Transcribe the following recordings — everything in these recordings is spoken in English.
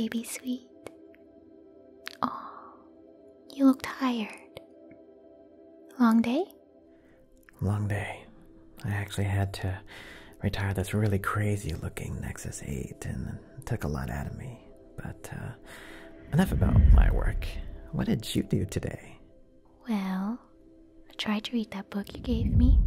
baby sweet. Oh, you look tired. Long day? Long day. I actually had to retire this really crazy-looking Nexus 8, and it took a lot out of me. But enough about my work. What did you do today? Well, I tried to read that book you gave me,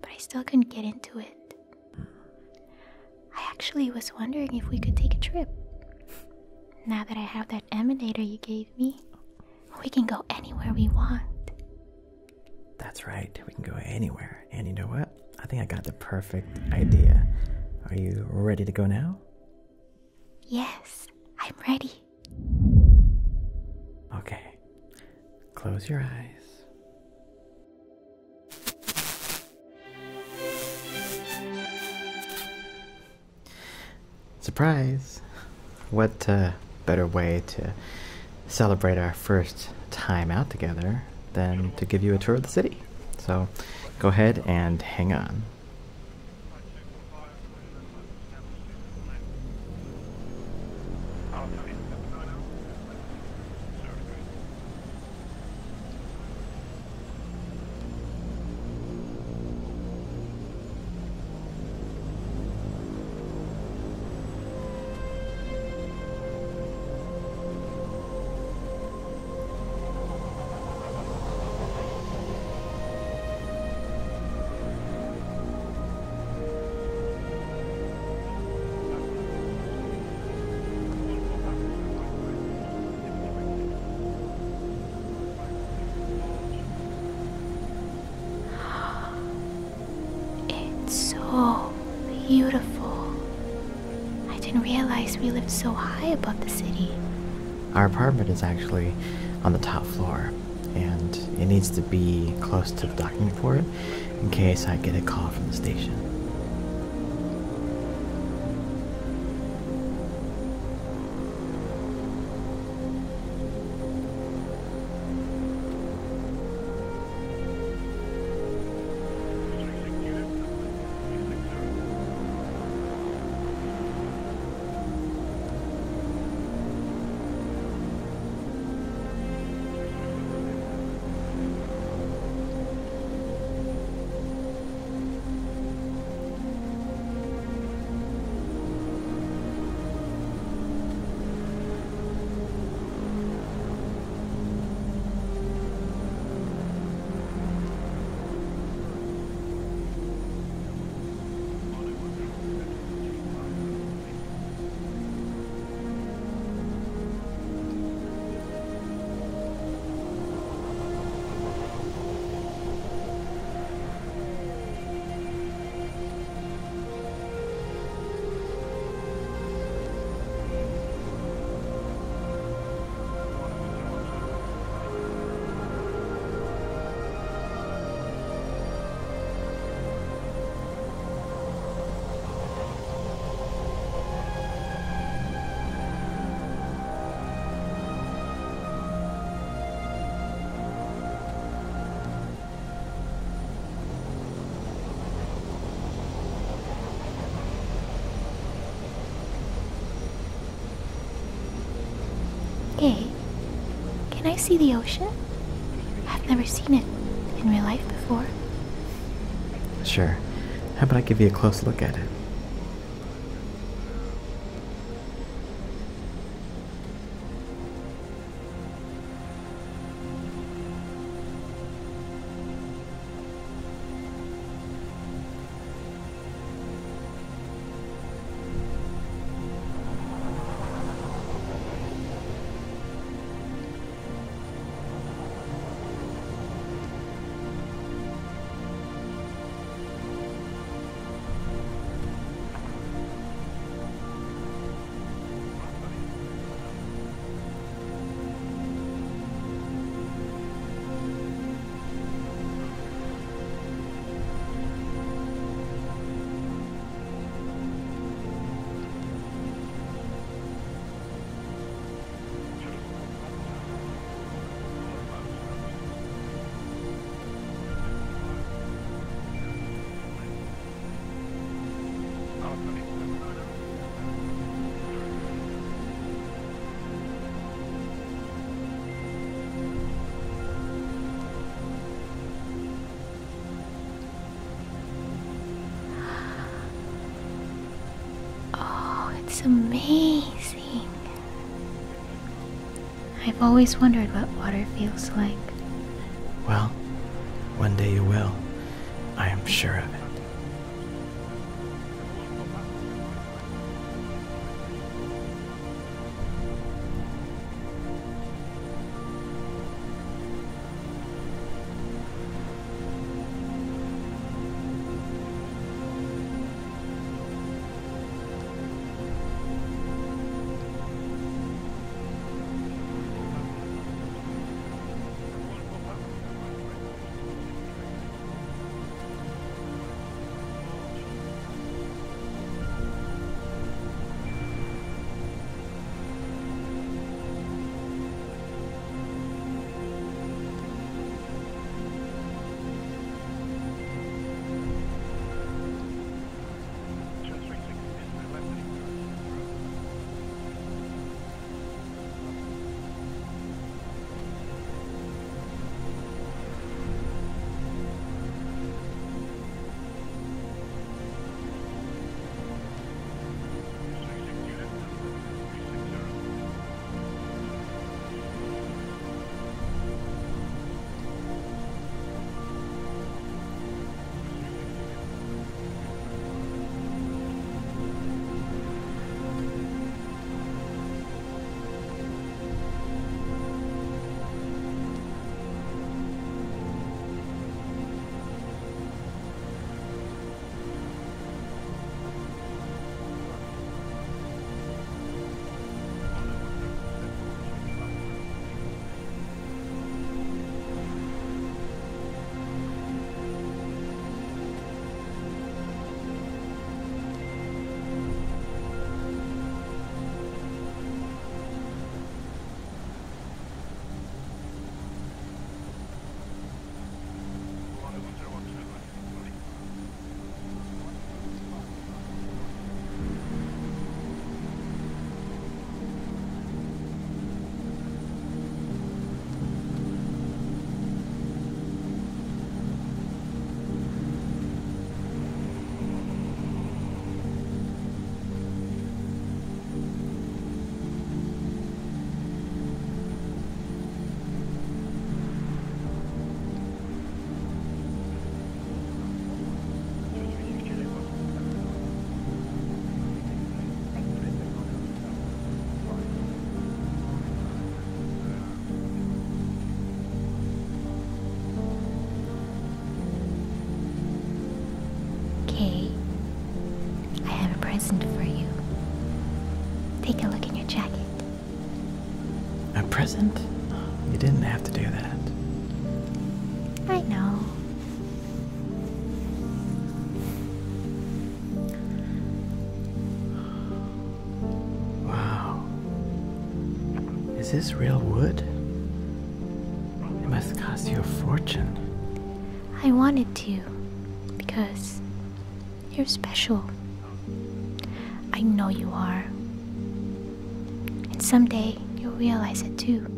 but I still couldn't get into it. I actually was wondering if we could take a trip. Now that I have that emanator you gave me, we can go anywhere we want. That's right, we can go anywhere. And you know what? I think I got the perfect idea. Are you ready to go now? Yes, I'm ready. Okay, close your eyes. Surprise! What better way to celebrate our first time out together than to give you a tour of the city. So go ahead and hang on. Beautiful. I didn't realize we lived so high above the city. Our apartment is actually on the top floor, and it needs to be close to the docking port in case I get a call from the station. Hey, can I see the ocean? I've never seen it in real life before. Sure. How about I give you a close look at it? is amazing. I've always wondered what water feels like. Well, one day you will. I am sure of it. Present? You didn't have to do that. I know. Wow. Is this real wood? It must cost you a fortune. I wanted to, because you're special. I know you are. And someday, realize it too.